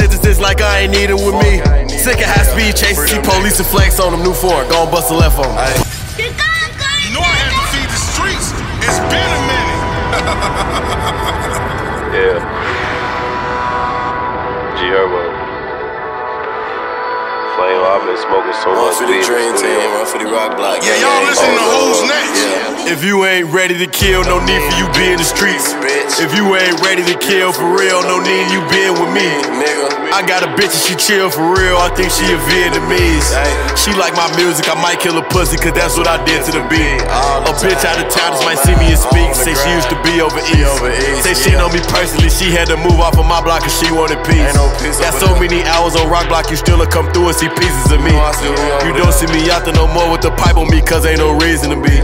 scissors just like I ain't need it with me. Sick of high speed chases, see police and flex on them new Ford. Gon' bust a left on them. You know I had to feed the streets. It's been a minute. Yeah. G Herbo. I've been smoking so much weed. Yeah, y'all listen to Who's Next. Yeah. If you ain't ready to kill, no need for you be in the streets. If you ain't ready to kill for real, no need you being with me. I got a bitch and she chill for real, I think she a Vietnamese. She like my music, I might kill a pussy, cause that's what I did to the beat. A bitch out of town just might see me and speak. Say she used to be over east. Say she know me personally, she had to move off of my block cause she wanted peace. Got so many hours on Rock Block, you still'll come through and see pieces of me. You don't see me out there no more with the pipe on me, cause ain't no reason to be.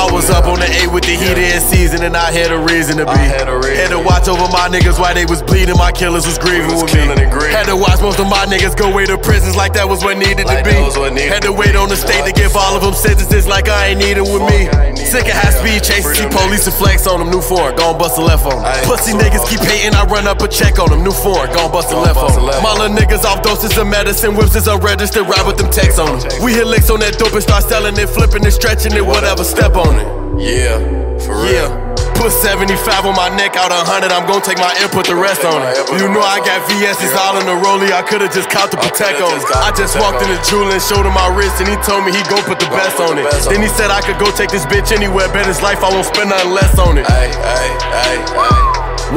I was up on the 8 with the heat in season, and I had a reason to be. Had to watch over my niggas while they was bleeding, my killers was grieving with me. Had to watch most of my niggas go away to prisons like that was what needed to be. Had to wait on the state to give all of them sentences like I ain't need it with me. Sick of high speed chases, see police and flex on them, new Ford, gon' bust a left on them. Pussy niggas keep hating, I run up a check on them, new Ford, gon' bust a left on them. My little niggas off doses of medicine, whips is unregistered, ride with them texts on them. We hit licks on that dope and start selling it, flipping it, stretching it, whatever, step on it. Yeah, for real. Yeah. Put 75 on my neck, out 100, I'm gon' take my input, the rest on it. You know I got VS's all in the rollie, I could've just caught the Patekos. I just walked in the jeweler and showed him my wrist, and he told me he gon' put the best on it. Then he said I could go take this bitch anywhere, bet his life I won't spend nothing less on it.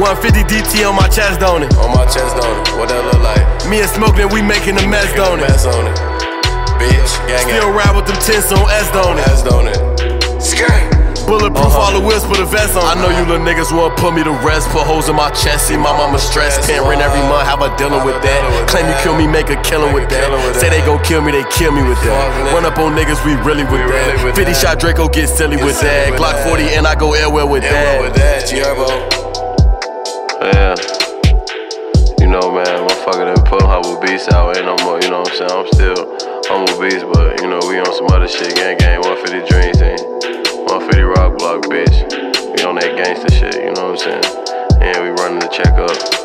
150 DT on my chest, don't it? On my chest, don't it? What that look like? Me and Smoke, then we making a mess, don't it? Bitch, gang. Still ride with them tents on S, don't it? Bulletproof, all the wheels for the vest on. I know you little niggas wanna put me to rest, put holes in my chest, see my mama stressed. Can't rent every month, how I dealing with that? Claim you kill me, make a killing with that. Say they gon' kill me, they kill me with that. Run up on niggas, we really with that. 50 shot Draco, get silly with that. Glock 40 and I go airwell with that. G Herbo. Yeah. You know, man, motherfucker done put Humble Beast out. Ain't no more, you know what I'm saying? I'm still Humble Beast, but you know, we on some other shit. Gang gang, 150 Dreams and 150 Rock Block, bitch. We on that gangsta shit, you know what I'm saying? And we running the check up.